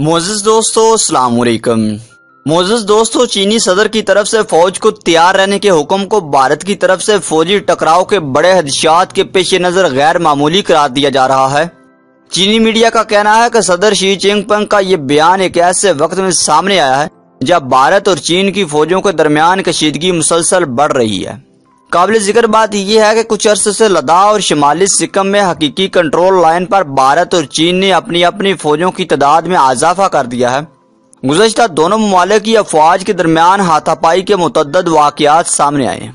मोअज़्ज़िज़ दोस्तों अस्सलाम वालेकुम। मोअज़्ज़िज़ दोस्तों, चीनी सदर की तरफ से फौज को तैयार रहने के हुक्म को भारत की तरफ से फौजी टकराव के बड़े हदशात के पेश नज़र गैर मामूली करार दिया जा रहा है। चीनी मीडिया का कहना है कि सदर शी चिंगपंग का ये बयान एक ऐसे वक्त में सामने आया है जब भारत और चीन की फौजों के दरमियान कशीदगी मुसलसल बढ़ रही है। काबिल जिक्र बात यह है कि कुछ अर्से से लद्दाख और शिमाली सिक्किम में हकीकी कंट्रोल लाइन पर भारत और चीन ने अपनी अपनी फौजों की तादाद में इजाफा कर दिया है। गुज़श्ता दोनों ममालिक की अफवाज के दरमियान हाथापाई के मुतअद्दद वाक़यात सामने आए।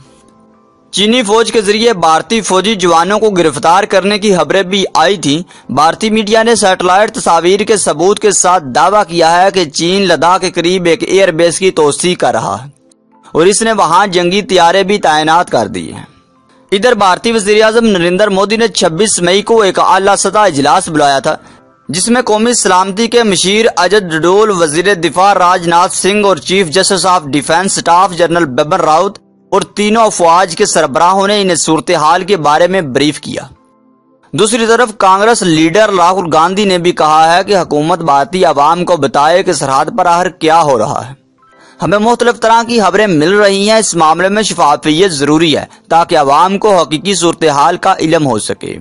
चीनी फौज के जरिए भारतीय फौजी जवानों को गिरफ्तार करने की खबरें भी आई थी। भारतीय मीडिया ने सैटेलाइट तस्वीर के सबूत के साथ दावा किया है कि चीन लद्दाख के करीब एक एयरबेस की तोसी कर रहा है और इसने वहां जंगी तैयारे भी तैनात कर दी है। इधर भारतीय वज़ीर आज़म नरेंद्र मोदी ने 26 मई को एक आला सतह इजलास बुलाया था जिसमें कौमी सलामती के मशीर अजय ड, वज़ीर दिफा राजनाथ सिंह और chief justice of defence staff general Bipin Rawat और तीनों अफवाज के सरबराहों ने इन्हें सूरत हाल के बारे में ब्रीफ किया। दूसरी तरफ कांग्रेस लीडर राहुल गांधी ने भी कहा है कि हुकूमत भारतीय आवाम को बताए कि सरहद पर आहर क्या हो रहा है। हमें मुख्तलिफ तरह की खबरें मिल रही हैं, इस मामले में शफाफियत जरूरी है ताकि आवाम को हकीकी सूरत हाल का इलम हो सके।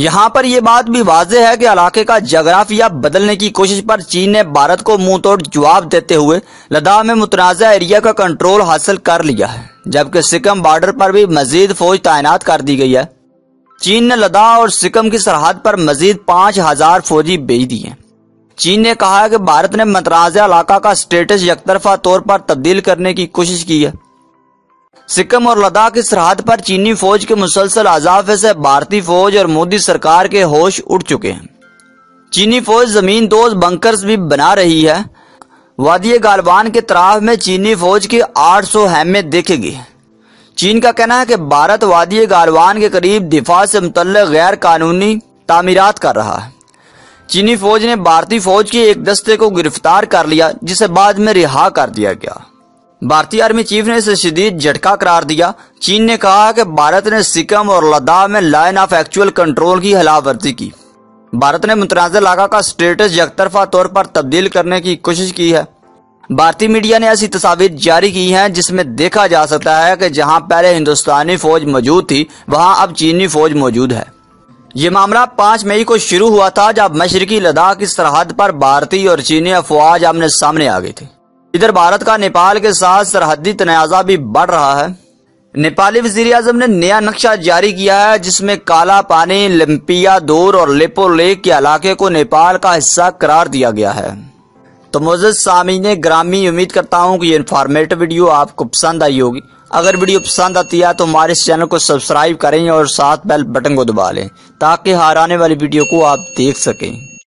यहाँ पर यह बात भी वाजह है कि इलाके का जगराफिया बदलने की कोशिश पर चीन ने भारत को मुंह तोड़ जवाब देते हुए लद्दाख में मुतनाज़ा एरिया का कंट्रोल हासिल कर लिया है, जबकि सिक्किम बॉर्डर पर भी मजीद फौज तैनात कर दी गई है। चीन ने लद्दाख और सिक्किम की सरहद पर मजीद 5000 फौजी भेज दिए। चीन ने कहा है कि भारत ने मतनाज़ा इलाका का स्टेटस यकतरफा तौर पर तब्दील करने की कोशिश की है। सिक्किम और लद्दाख की सरहद पर चीनी फौज के मुसलसल इजाफे से भारतीय फौज और मोदी सरकार के होश उड़ चुके हैं। चीनी फौज जमीन दोस्त बंकर्स भी बना रही है। वादी गालवान के तराफ में चीनी फौज के 800 हेमे देखेगी। चीन का कहना है कि भारत वादी गालवान के करीब दिफा से मुतल्लिक़ गैर कानूनी तामीरात कर रहा है। चीनी फौज ने भारतीय फौज के एक दस्ते को गिरफ्तार कर लिया जिसे बाद में रिहा कर दिया गया। भारतीय आर्मी चीफ ने इसे शदीद झटका करार दिया। चीन ने कहा कि भारत ने सिक्किम और लद्दाख में लाइन ऑफ एक्चुअल कंट्रोल की खिलाफवर्जी की। भारत ने मुतनाज़ा इलाका का स्टेटस यकतरफा तौर पर तब्दील करने की कोशिश की है। भारतीय मीडिया ने ऐसी तस्वीर जारी की हैं जिसमें देखा जा सकता है कि जहां पहले हिंदुस्तानी फौज मौजूद थी वहां अब चीनी फौज मौजूद है। ये मामला 5 मई को शुरू हुआ था जब मशरकी लद्दाख की सरहद पर भारतीय और चीनी अफवाज आमने सामने आ गई थी। इधर भारत का नेपाल के साथ सरहदी तनाज़ा भी बढ़ रहा है। नेपाली वज़ीर आज़म ने नया नक्शा जारी किया है जिसमें काला पानी, लम्पिया दोर और लेपो लेक के इलाके को नेपाल का हिस्सा करार दिया गया है। तो मोअज़्ज़िज़ सामीन ग्रामी, उम्मीद करता हूँ कि ये इन्फॉर्मेटिव वीडियो आपको पसंद आई होगी। अगर वीडियो पसंद आती है तो हमारे इस चैनल को सब्सक्राइब करें और साथ बेल बटन को दबा लें ताकि हर आने वाली वीडियो को आप देख सकें।